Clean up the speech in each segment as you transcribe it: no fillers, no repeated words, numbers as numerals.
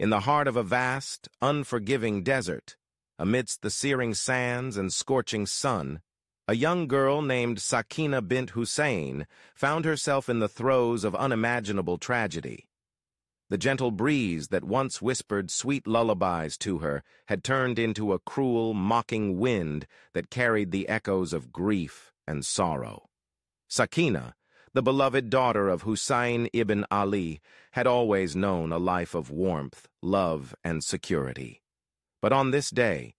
in the heart of a vast, unforgiving desert, amidst the searing sands and scorching sun, a young girl named Sakina bint Husayn found herself in the throes of unimaginable tragedy. The gentle breeze that once whispered sweet lullabies to her had turned into a cruel, mocking wind that carried the echoes of grief and sorrow. Sakina, the beloved daughter of Husayn ibn Ali, had always known a life of warmth, love, and security. But on this day,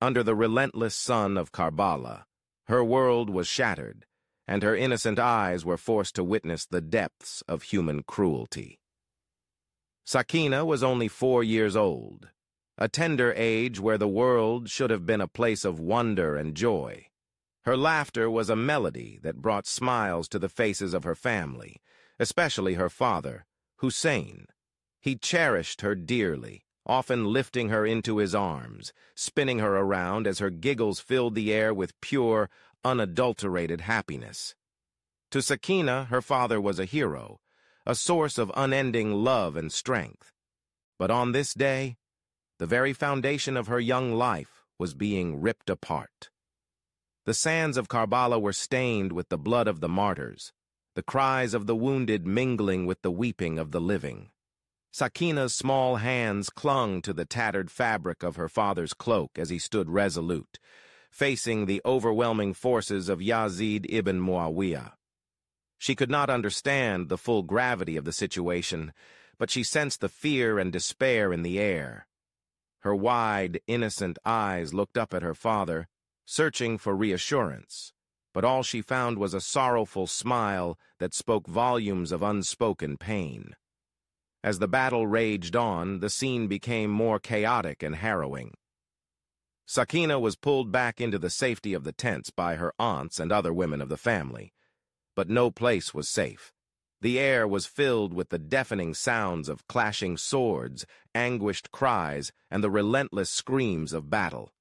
under the relentless sun of Karbala, her world was shattered, and her innocent eyes were forced to witness the depths of human cruelty. Sakina was only 4 years old, a tender age where the world should have been a place of wonder and joy. Her laughter was a melody that brought smiles to the faces of her family, especially her father, Husayn. He cherished her dearly, often lifting her into his arms, spinning her around as her giggles filled the air with pure, unadulterated happiness. To Sakina, her father was a hero, a source of unending love and strength. But on this day, the very foundation of her young life was being ripped apart. The sands of Karbala were stained with the blood of the martyrs, the cries of the wounded mingling with the weeping of the living. Sakina's small hands clung to the tattered fabric of her father's cloak as he stood resolute, facing the overwhelming forces of Yazid ibn Muawiyah. She could not understand the full gravity of the situation, but she sensed the fear and despair in the air. Her wide, innocent eyes looked up at her father, searching for reassurance, but all she found was a sorrowful smile that spoke volumes of unspoken pain. As the battle raged on, the scene became more chaotic and harrowing. Sakina was pulled back into the safety of the tents by her aunts and other women of the family, but no place was safe. The air was filled with the deafening sounds of clashing swords, anguished cries, and the relentless screams of battle.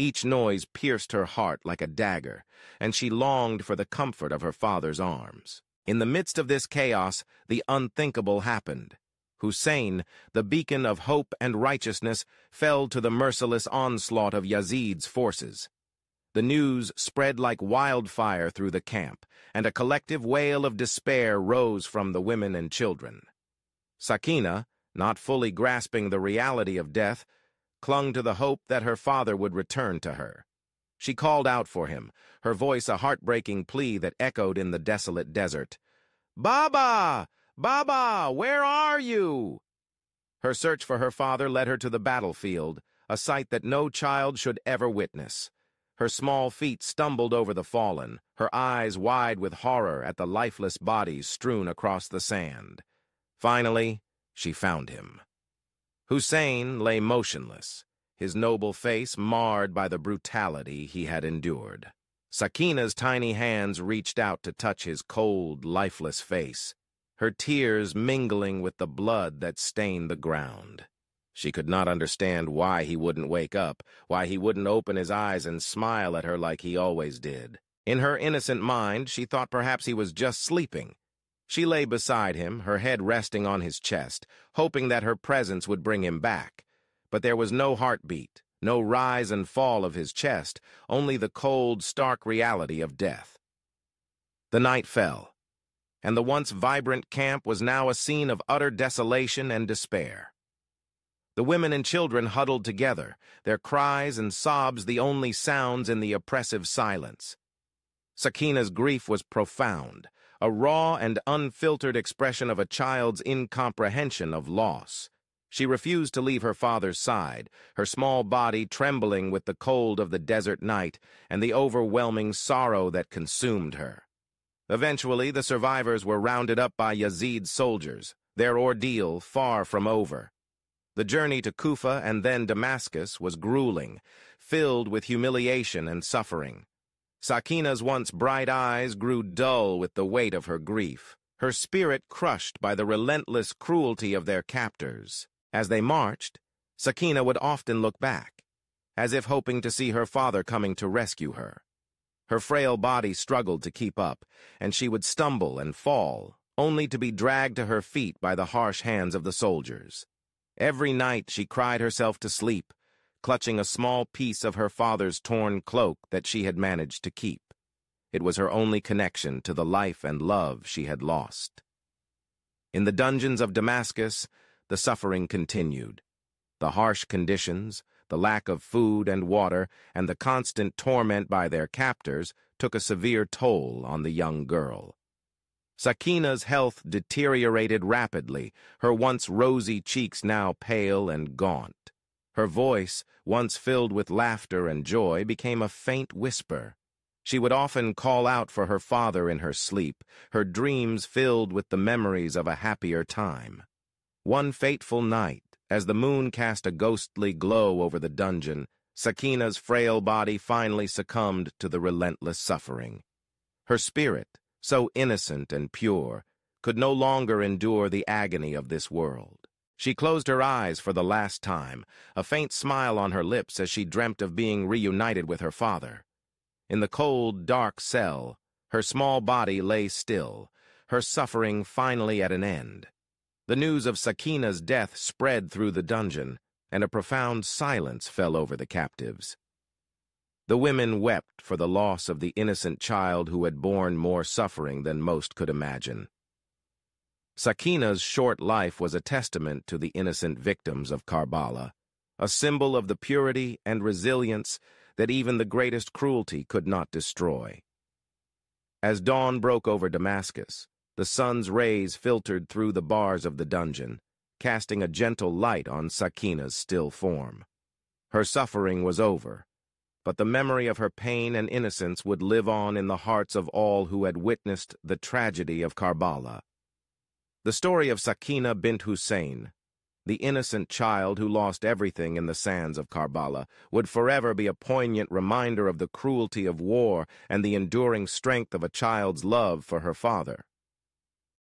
Each noise pierced her heart like a dagger, and she longed for the comfort of her father's arms. In the midst of this chaos, the unthinkable happened. Husayn, the beacon of hope and righteousness, fell to the merciless onslaught of Yazid's forces. The news spread like wildfire through the camp, and a collective wail of despair rose from the women and children. Sakina, not fully grasping the reality of death, clung to the hope that her father would return to her. She called out for him, her voice a heartbreaking plea that echoed in the desolate desert. "Baba! Baba! Where are you?" Her search for her father led her to the battlefield, a sight that no child should ever witness. Her small feet stumbled over the fallen, her eyes wide with horror at the lifeless bodies strewn across the sand. Finally, she found him. Husayn lay motionless, his noble face marred by the brutality he had endured. Sakina's tiny hands reached out to touch his cold, lifeless face, her tears mingling with the blood that stained the ground. She could not understand why he wouldn't wake up, why he wouldn't open his eyes and smile at her like he always did. In her innocent mind, she thought perhaps he was just sleeping. She lay beside him, her head resting on his chest, hoping that her presence would bring him back. But there was no heartbeat, no rise and fall of his chest, only the cold, stark reality of death. The night fell, and the once vibrant camp was now a scene of utter desolation and despair. The women and children huddled together, their cries and sobs the only sounds in the oppressive silence. Sakina's grief was profound, a raw and unfiltered expression of a child's incomprehension of loss. She refused to leave her father's side, her small body trembling with the cold of the desert night and the overwhelming sorrow that consumed her. Eventually, the survivors were rounded up by Yazid's soldiers, their ordeal far from over. The journey to Kufa and then Damascus was grueling, filled with humiliation and suffering. Sakina's once bright eyes grew dull with the weight of her grief, her spirit crushed by the relentless cruelty of their captors. As they marched, Sakina would often look back, as if hoping to see her father coming to rescue her. Her frail body struggled to keep up, and she would stumble and fall, only to be dragged to her feet by the harsh hands of the soldiers. Every night she cried herself to sleep, clutching a small piece of her father's torn cloak that she had managed to keep. It was her only connection to the life and love she had lost. In the dungeons of Damascus, the suffering continued. The harsh conditions, the lack of food and water, and the constant torment by their captors took a severe toll on the young girl. Sakina's health deteriorated rapidly, her once rosy cheeks now pale and gaunt. Her voice, once filled with laughter and joy, became a faint whisper. She would often call out for her father in her sleep, her dreams filled with the memories of a happier time. One fateful night, as the moon cast a ghostly glow over the dungeon, Sakina's frail body finally succumbed to the relentless suffering. Her spirit, so innocent and pure, could no longer endure the agony of this world. She closed her eyes for the last time, a faint smile on her lips as she dreamt of being reunited with her father. In the cold, dark cell, her small body lay still, her suffering finally at an end. The news of Sakina's death spread through the dungeon, and a profound silence fell over the captives. The women wept for the loss of the innocent child who had borne more suffering than most could imagine. Sakina's short life was a testament to the innocent victims of Karbala, a symbol of the purity and resilience that even the greatest cruelty could not destroy. As dawn broke over Damascus, the sun's rays filtered through the bars of the dungeon, casting a gentle light on Sakina's still form. Her suffering was over, but the memory of her pain and innocence would live on in the hearts of all who had witnessed the tragedy of Karbala. The story of Sakina bint Husayn, the innocent child who lost everything in the sands of Karbala, would forever be a poignant reminder of the cruelty of war and the enduring strength of a child's love for her father.